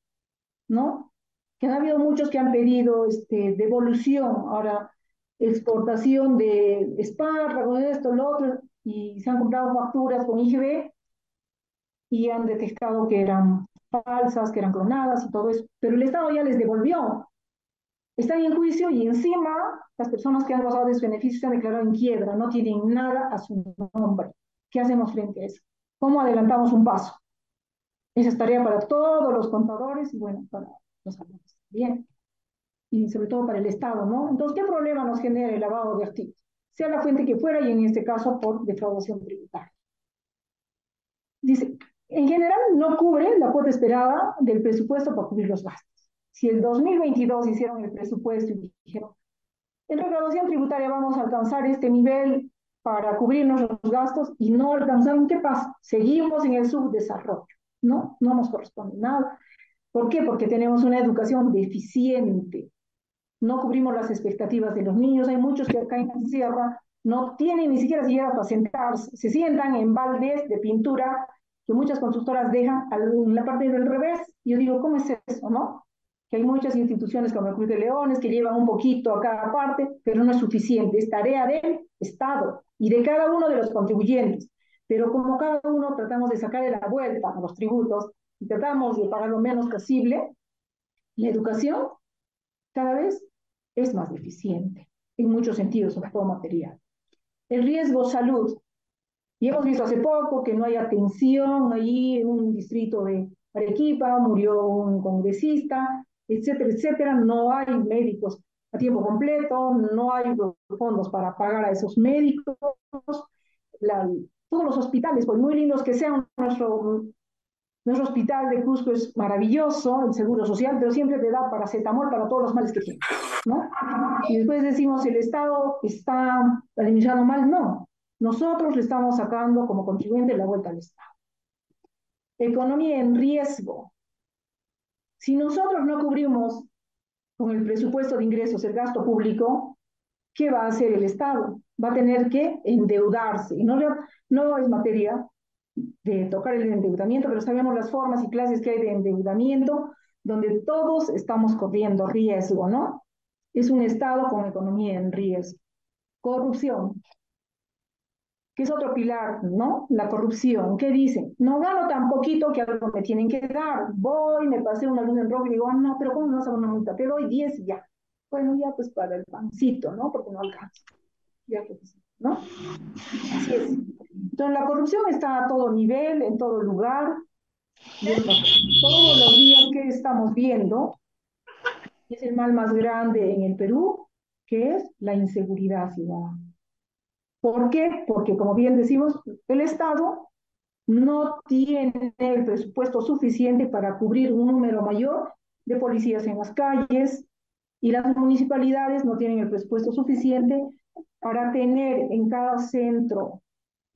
¿no? Que han habido muchos que han pedido este, devolución, ahora exportación de espárragos, esto, lo otro, y se han comprado facturas con I G V y han detectado que eran falsas, que eran clonadas y todo eso, pero el Estado ya les devolvió. Están en juicio y encima las personas que han gozado de sus beneficios se han declarado en quiebra, no tienen nada a su nombre. ¿Qué hacemos frente a eso? ¿Cómo adelantamos un paso? Esa es tarea para todos los contadores y bueno, para los alumnos. Bien. Y sobre todo para el Estado, ¿no? Entonces, ¿qué problema nos genera el lavado de activos? Sea la fuente que fuera y en este caso por defraudación tributaria. Dice, en general no cubre la cuota esperada del presupuesto para cubrir los gastos. Si en dos mil veintidós hicieron el presupuesto y dijeron, en recaudación tributaria vamos a alcanzar este nivel para cubrir nuestros gastos y no alcanzaron, ¿qué pasa? Seguimos en el subdesarrollo, ¿no? No nos corresponde nada. ¿Por qué? Porque tenemos una educación deficiente. No cubrimos las expectativas de los niños. Hay muchos que acá en la sierra no tienen ni siquiera silleras para sentarse. Se sientan en baldes de pintura que muchas constructoras dejan en la parte del revés. Yo digo, ¿cómo es eso, no? Que hay muchas instituciones como el Club de Leones que llevan un poquito a cada parte, pero no es suficiente, es tarea del Estado y de cada uno de los contribuyentes. Pero como cada uno tratamos de sacarle la vuelta a los tributos y tratamos de pagar lo menos posible, la educación cada vez es más deficiente, en muchos sentidos, sobre todo material. El riesgo salud, y hemos visto hace poco que no hay atención allí en un distrito de Arequipa, murió un congresista, etcétera, etcétera, no hay médicos a tiempo completo, no hay los fondos para pagar a esos médicos, la, todos los hospitales, por muy lindos que sean, nuestro, nuestro hospital de Cusco es maravilloso, el seguro social, pero siempre te da paracetamol para todos los males que tienes, ¿no? Y después decimos, el Estado está administrando mal, no, nosotros le estamos sacando como contribuyente la vuelta al Estado. Economía en riesgo. Si nosotros no cubrimos con el presupuesto de ingresos el gasto público, ¿qué va a hacer el Estado? Va a tener que endeudarse. Y no, no es materia de tocar el endeudamiento, pero sabemos las formas y clases que hay de endeudamiento, donde todos estamos corriendo riesgo, ¿no? Es un Estado con economía en riesgo. Corrupción. que es otro pilar, ¿no? La corrupción. ¿Qué dicen? No gano tan poquito que algo me tienen que dar. Voy, me pasé una luz en rojo y digo, ah, no, pero ¿cómo no vas a una multa? Pero hoy diez ya. Bueno, ya pues para el pancito, ¿no? Porque no alcanzo. Ya pues, ¿no? Así es. Entonces la corrupción está a todo nivel, en todo lugar. Todos los días que estamos viendo es el mal más grande en el Perú, que es la inseguridad ciudadana. ¿Por qué? Porque, como bien decimos, el Estado no tiene el presupuesto suficiente para cubrir un número mayor de policías en las calles y las municipalidades no tienen el presupuesto suficiente para tener en cada centro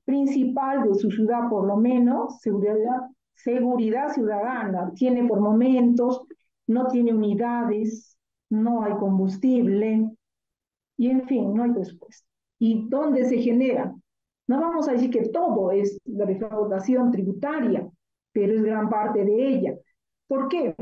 principal de su ciudad, por lo menos, seguridad, seguridad ciudadana. Tiene por momentos, no tiene unidades, no hay combustible y, en fin, no hay presupuesto. ¿Y dónde se genera? No vamos a decir que todo es la defraudación tributaria, pero es gran parte de ella. ¿Por qué?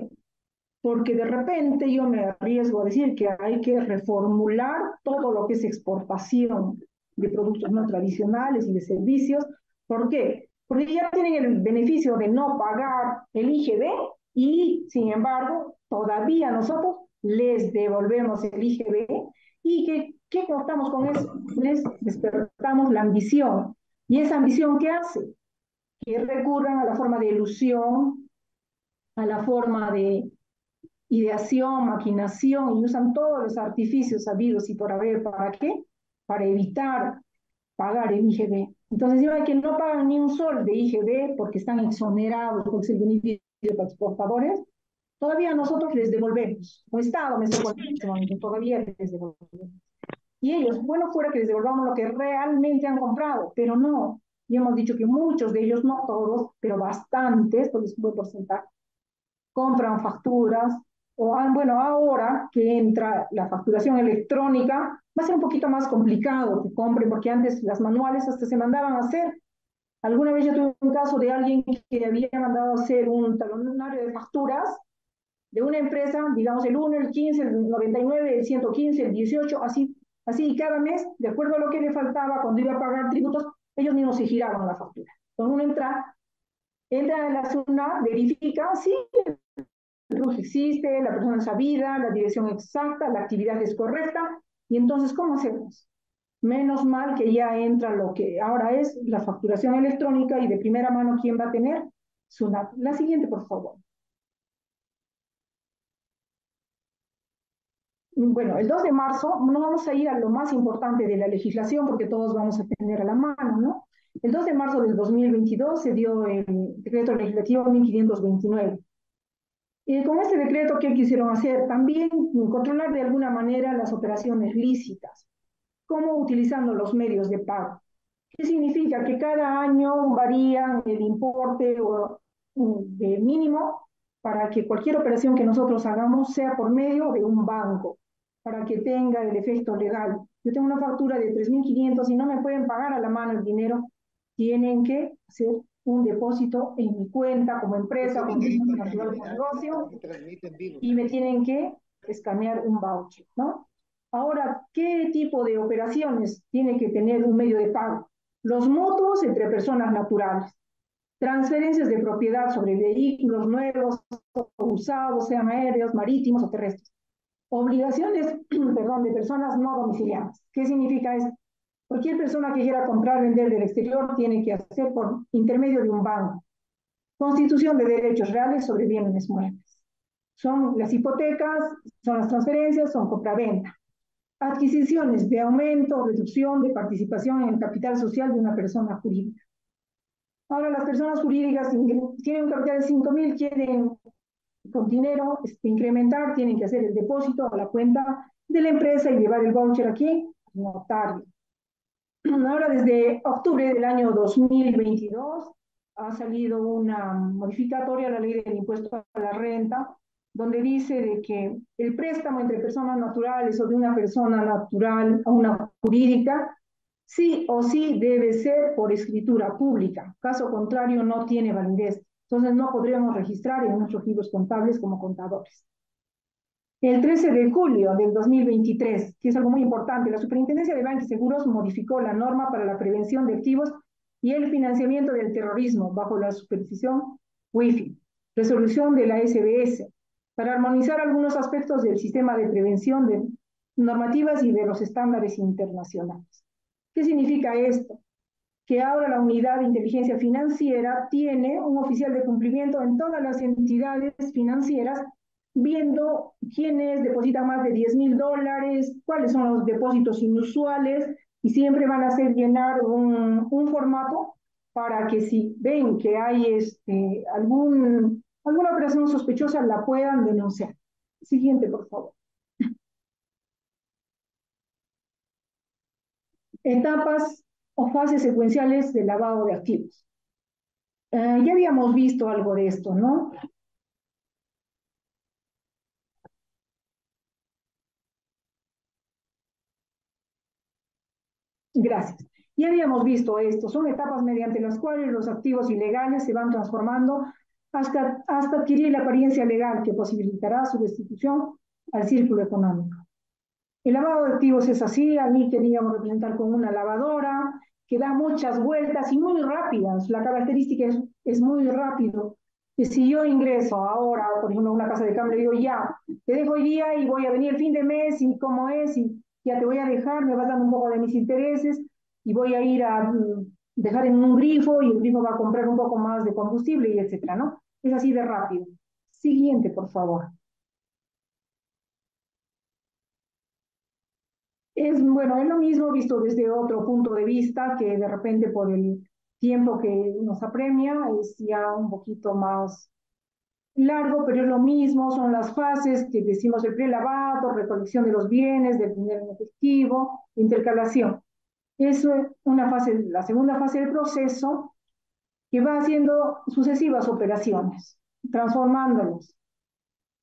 Porque de repente yo me arriesgo a decir que hay que reformular todo lo que es exportación de productos no tradicionales y de servicios. ¿Por qué? Porque ya tienen el beneficio de no pagar el I G V y, sin embargo, todavía nosotros les devolvemos el I G V. ¿Y que ¿Qué cortamos con eso? Les despertamos la ambición. ¿Y esa ambición qué hace? Que recurran a la forma de ilusión, a la forma de ideación, maquinación, y usan todos los artificios habidos y por haber. ¿Para qué? Para evitar pagar el I G V. Entonces, digo que no pagan ni un sol de I G V porque están exonerados, porque es el beneficio para exportadores. Todavía nosotros les devolvemos. O Estado, me estoy poniendo, todavía les devolvemos. Y ellos, bueno, fuera que les devolvamos lo que realmente han comprado, pero no. Y hemos dicho que muchos de ellos, no todos, pero bastantes, porque es un buen porcentaje, compran facturas, o bueno, ahora que entra la facturación electrónica, va a ser un poquito más complicado que compren, porque antes las manuales hasta se mandaban a hacer. Alguna vez yo tuve un caso de alguien que había mandado a hacer un talonario de facturas de una empresa, digamos el uno, el quince, el noventa y nueve, el ciento quince, el dieciocho, así. Así, cada mes, de acuerdo a lo que le faltaba cuando iba a pagar tributos, ellos mismos se giraban la factura. Entonces uno entra, entra en la SUNAT, verifica, sí, el R U S existe, la persona es sabida, la dirección exacta, la actividad es correcta, y entonces, ¿cómo hacemos? Menos mal que ya entra lo que ahora es la facturación electrónica y de primera mano, ¿quién va a tener? SUNAT. La siguiente, por favor. Bueno, el dos de marzo, no vamos a ir a lo más importante de la legislación porque todos vamos a tener a la mano, ¿no? El dos de marzo del dos mil veintidós se dio el Decreto Legislativo mil quinientos veintinueve. Eh, con este decreto, ¿qué quisieron hacer? También controlar de alguna manera las operaciones lícitas, como utilizando los medios de pago. ¿Qué significa? Que cada año varían el importe o, de mínimo para que cualquier operación que nosotros hagamos sea por medio de un banco, para que tenga el efecto legal. Yo tengo una factura de tres mil quinientos y no me pueden pagar a la mano el dinero, tienen que hacer un depósito en mi cuenta como empresa, como negocio, y me tienen que escanear un voucher, ¿no? Ahora, ¿qué tipo de operaciones tiene que tener un medio de pago? Los mutuos entre personas naturales, transferencias de propiedad sobre vehículos nuevos o usados, sean aéreos, marítimos o terrestres. Obligaciones, perdón, de personas no domiciliadas. ¿Qué significa esto? Cualquier persona que quiera comprar, vender del exterior tiene que hacer por intermedio de un banco. Constitución de derechos reales sobre bienes muebles. Son las hipotecas, son las transferencias, son compraventa. Adquisiciones de aumento o reducción de participación en el capital social de una persona jurídica. Ahora las personas jurídicas tienen un capital de cinco mil, quieren con dinero este, incrementar, tienen que hacer el depósito a la cuenta de la empresa y llevar el voucher aquí, notario. Ahora, desde octubre del año dos mil veintidós, ha salido una modificatoria a la ley del impuesto a la renta, donde dice de que el préstamo entre personas naturales o de una persona natural a una jurídica, sí o sí debe ser por escritura pública, caso contrario no tiene validez. Entonces no podríamos registrar en nuestros libros contables como contadores. El trece de julio del dos mil veintitrés, que es algo muy importante, la Superintendencia de Bancos y Seguros modificó la norma para la prevención de activos y el financiamiento del terrorismo bajo la supervisión U I F, resolución de la S B S, para armonizar algunos aspectos del sistema de prevención de normativas y de los estándares internacionales. ¿Qué significa esto? Que ahora la Unidad de Inteligencia Financiera tiene un oficial de cumplimiento en todas las entidades financieras, viendo quiénes depositan más de diez mil dólares, cuáles son los depósitos inusuales, y siempre van a hacer llenar un, un formato para que si ven que hay este, algún, alguna operación sospechosa, la puedan denunciar. Siguiente, por favor. Etapas o fases secuenciales de lavado de activos. Eh, ya habíamos visto algo de esto, ¿no? Gracias. Ya habíamos visto esto. Son etapas mediante las cuales los activos ilegales se van transformando hasta, hasta adquirir la apariencia legal que posibilitará su destitución al círculo económico. El lavado de activos es así, a mí queríamos representar con una lavadora que da muchas vueltas y muy rápidas. La característica es, es muy rápido. Que si yo ingreso ahora, por ejemplo, a una casa de cambio, le digo ya, te dejo hoy día y voy a venir el fin de mes y cómo es, y ya te voy a dejar, me vas dando un poco de mis intereses y voy a ir a dejar en un grifo y el grifo va a comprar un poco más de combustible y etcétera, ¿no? Es así de rápido. Siguiente, por favor. Es, bueno, es lo mismo visto desde otro punto de vista, que de repente por el tiempo que nos apremia es ya un poquito más largo, pero es lo mismo, son las fases que decimos el prelavado, recolección de los bienes, del dinero en efectivo, intercalación. Eso es una fase, la segunda fase del proceso, que va haciendo sucesivas operaciones, transformándolos.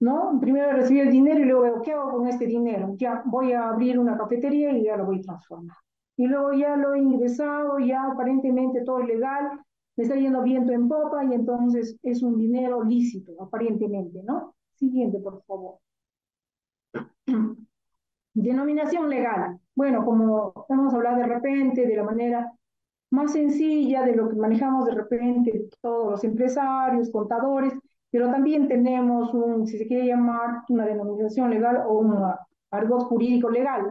¿No? Primero recibí el dinero y luego veo, ¿qué hago con este dinero? Ya voy a abrir una cafetería y ya lo voy a transformar. Y luego ya lo he ingresado, ya aparentemente todo es legal, me está yendo viento en popa y entonces es un dinero lícito, aparentemente, ¿no? Siguiente, por favor. Denominación legal. Bueno, como hemos hablado de repente, de la manera más sencilla de lo que manejamos de repente todos los empresarios, contadores, pero también tenemos, un, si se quiere llamar, una denominación legal o un argot jurídico legal.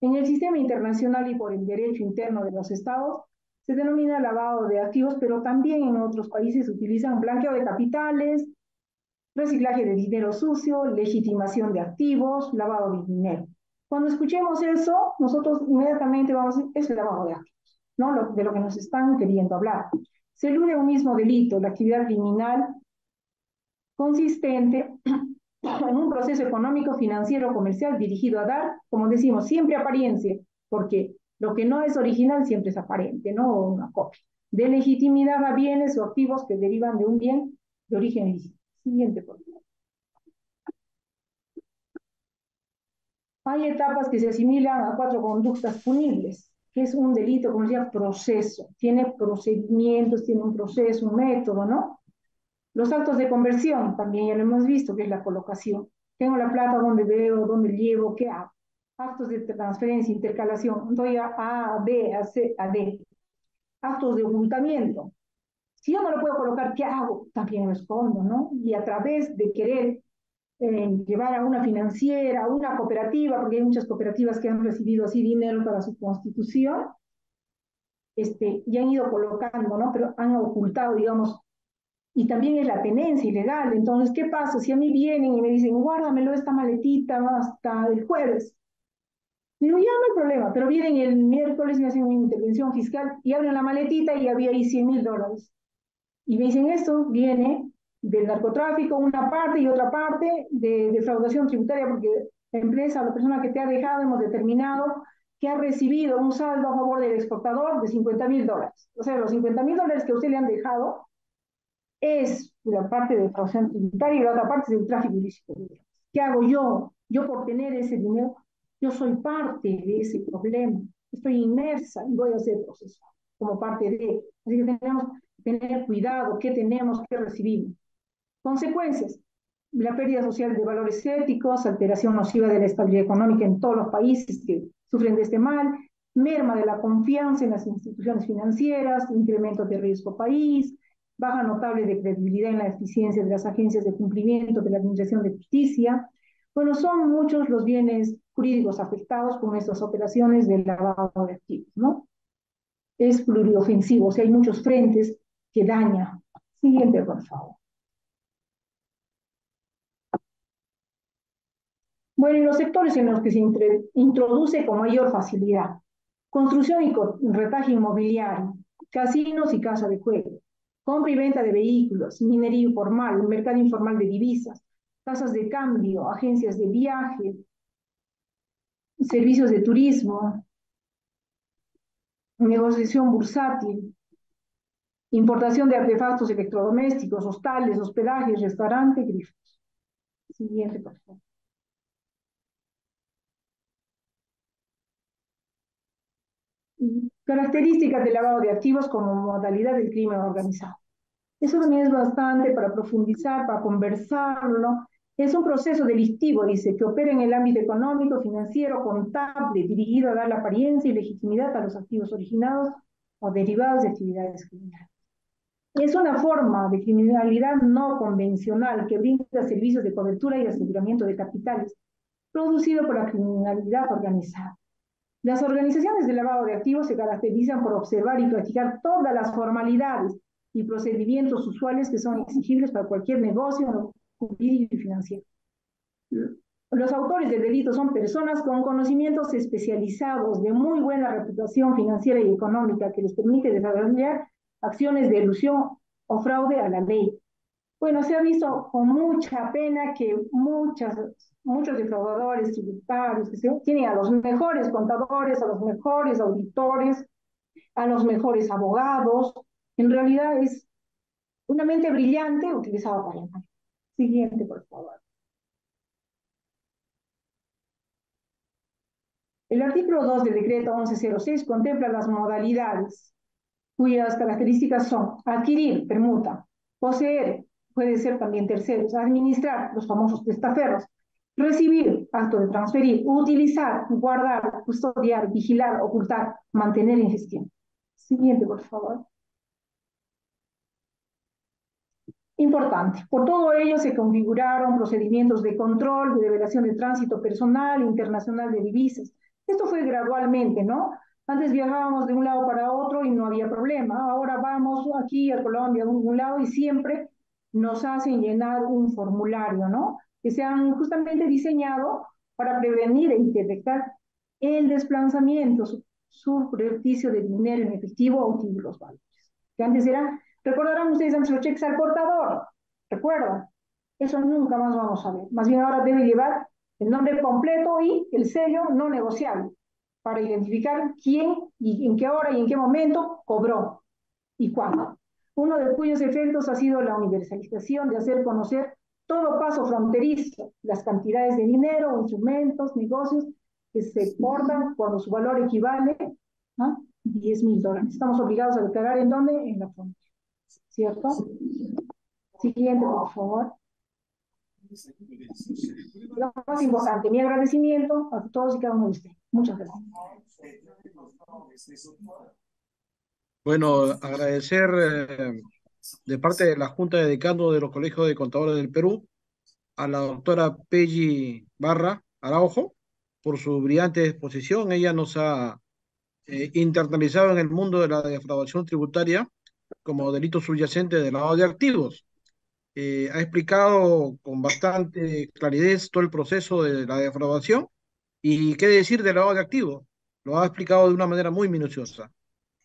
En el sistema internacional y por el derecho interno de los estados, se denomina lavado de activos, pero también en otros países se utilizan blanqueo de capitales, reciclaje de dinero sucio, legitimación de activos, lavado de dinero. Cuando escuchemos eso, nosotros inmediatamente vamos a decir, es el lavado de activos, ¿no? Lo, de lo que nos están queriendo hablar. Se elude un mismo delito, la actividad criminal, consistente en un proceso económico, financiero, comercial dirigido a dar, como decimos, siempre apariencia, porque lo que no es original siempre es aparente, no una copia, de legitimidad a bienes o activos que derivan de un bien de origen lícito. Siguiente, por favor. Hay etapas que se asimilan a cuatro conductas punibles, que es un delito, como decía, proceso, tiene procedimientos, tiene un proceso, un método, ¿no? Los actos de conversión, también ya lo hemos visto, que es la colocación. Tengo la plata, ¿dónde veo? ¿Dónde llevo? ¿Qué hago? Actos de transferencia, intercalación. Doy a A, a B, a C, a D. Actos de ocultamiento. Si yo no lo puedo colocar, ¿qué hago? También lo escondo, ¿no? Y a través de querer eh, llevar a una financiera, a una cooperativa, porque hay muchas cooperativas que han recibido así dinero para su constitución, este, y han ido colocando, ¿no? Pero han ocultado, digamos, y también es la tenencia ilegal. Entonces, ¿qué pasa? Si a mí vienen y me dicen, guárdamelo esta maletita hasta el jueves. Digo, ya no hay problema, pero vienen el miércoles y me hacen una intervención fiscal y abren la maletita y había ahí cien mil dólares. Y me dicen, esto viene del narcotráfico, una parte y otra parte de defraudación tributaria, porque la empresa o la persona que te ha dejado hemos determinado que ha recibido un saldo a favor del exportador de cincuenta mil dólares. O sea, los cincuenta mil dólares que a usted le han dejado es la parte de defraudación tributaria y la otra parte es el tráfico ilícito. ¿Qué hago yo? Yo por tener ese dinero, yo soy parte de ese problema, estoy inmersa y voy a ser procesada como parte de. Así que tenemos que tener cuidado, qué tenemos, qué recibimos. Consecuencias, la pérdida social de valores éticos, alteración nociva de la estabilidad económica en todos los países que sufren de este mal, merma de la confianza en las instituciones financieras, incremento de riesgo país, baja notable de credibilidad en la eficiencia de las agencias de cumplimiento de la Administración de Justicia. Bueno, son muchos los bienes jurídicos afectados con estas operaciones de lavado de activos, ¿no? Es pluriofensivo, o sea, hay muchos frentes que dañan. Siguiente, por favor. Bueno, y los sectores en los que se introduce con mayor facilidad: construcción y retaje inmobiliario, casinos y casa de juego, compra y venta de vehículos, minería informal, mercado informal de divisas, casas de cambio, agencias de viaje, servicios de turismo, negociación bursátil, importación de artefactos electrodomésticos, hostales, hospedajes, restaurantes, grifos. Siguiente, por favor. Características del lavado de activos como modalidad del crimen organizado. Eso también es bastante para profundizar, para conversarlo. Es un proceso delictivo, dice, que opera en el ámbito económico, financiero, contable, dirigido a dar la apariencia y legitimidad a los activos originados o derivados de actividades criminales. Es una forma de criminalidad no convencional que brinda servicios de cobertura y aseguramiento de capitales, producido por la criminalidad organizada. Las organizaciones de lavado de activos se caracterizan por observar y practicar todas las formalidades y procedimientos usuales que son exigibles para cualquier negocio jurídico y financiero. Los autores del delito son personas con conocimientos especializados de muy buena reputación financiera y económica que les permite desarrollar acciones de elusión o fraude a la ley. Bueno, se ha visto con mucha pena que muchas, muchos defraudadores tributarios que se, tienen a los mejores contadores, a los mejores auditores, a los mejores abogados. En realidad es una mente brillante utilizada para el mal. Siguiente, por favor. El artículo dos del decreto once cero seis contempla las modalidades cuyas características son adquirir, permuta, poseer, puede ser también terceros, administrar, los famosos testaferros, recibir, acto de transferir, utilizar, guardar, custodiar, vigilar, ocultar, mantener en gestión. Siguiente, por favor. Importante. Por todo ello se configuraron procedimientos de control, de revelación de tránsito personal, internacional de divisas. Esto fue gradualmente, ¿no? Antes viajábamos de un lado para otro y no había problema. Ahora vamos aquí a Colombia, a un lado, y siempre nos hacen llenar un formulario, ¿no? Que se han justamente diseñado para prevenir e detectar el desplazamiento subrepticio de dinero en efectivo o títulos valores. Que antes eran, recordarán ustedes, antes los cheques al portador, ¿recuerdan? Eso nunca más vamos a ver. Más bien ahora debe llevar el nombre completo y el sello no negociable para identificar quién y en qué hora y en qué momento cobró y cuándo. Uno de cuyos efectos ha sido la universalización de hacer conocer todo paso fronterizo, las cantidades de dinero, instrumentos, negocios que se portan cuando su valor equivale a diez mil dólares. Estamos obligados a declarar en dónde, en la frontera, ¿cierto? Siguiente, por favor. Lo más importante, mi agradecimiento a todos y cada uno de ustedes. Muchas gracias. Bueno, agradecer eh, de parte de la Junta de Decanos de los Colegios de Contadores del Perú a la doctora Peggy Barra Araujo por su brillante exposición. Ella nos ha eh, internalizado en el mundo de la defraudación tributaria como delito subyacente del lavado de activos. Eh, ha explicado con bastante claridad todo el proceso de la defraudación y qué decir del lavado de activos. Lo ha explicado de una manera muy minuciosa.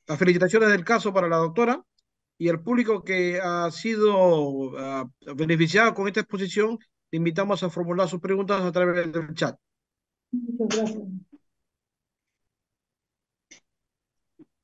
Las felicitaciones del caso para la doctora y el público que ha sido uh, beneficiado con esta exposición. Le invitamos a formular sus preguntas a través del chat. Muchas gracias.